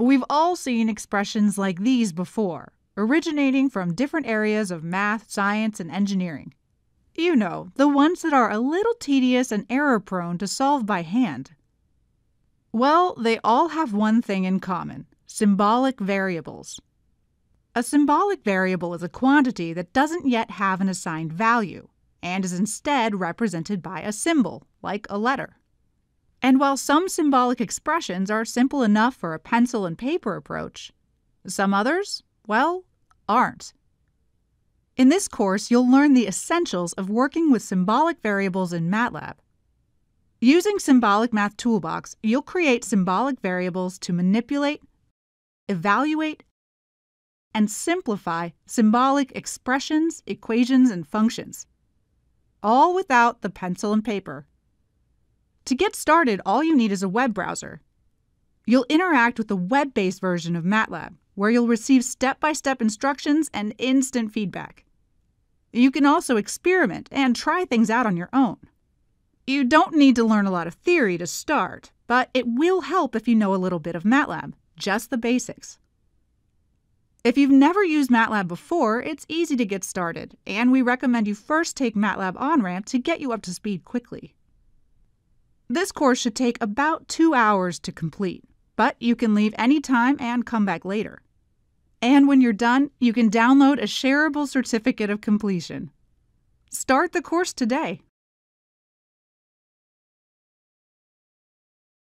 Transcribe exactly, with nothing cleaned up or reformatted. We've all seen expressions like these before, originating from different areas of math, science, and engineering. You know, the ones that are a little tedious and error-prone to solve by hand. Well, they all have one thing in common: symbolic variables. A symbolic variable is a quantity that doesn't yet have an assigned value, and is instead represented by a symbol, like a letter. And while some symbolic expressions are simple enough for a pencil and paper approach, some others, well, aren't. In this course, you'll learn the essentials of working with symbolic variables in MATLAB. Using Symbolic Math Toolbox, you'll create symbolic variables to manipulate, evaluate, and simplify symbolic expressions, equations, and functions, all without the pencil and paper. To get started, all you need is a web browser. You'll interact with the web-based version of MATLAB, where you'll receive step-by-step instructions and instant feedback. You can also experiment and try things out on your own. You don't need to learn a lot of theory to start, but it will help if you know a little bit of MATLAB, just the basics. If you've never used MATLAB before, it's easy to get started, and we recommend you first take MATLAB OnRamp to get you up to speed quickly. This course should take about two hours to complete, but you can leave any time and come back later. And when you're done, you can download a shareable certificate of completion. Start the course today.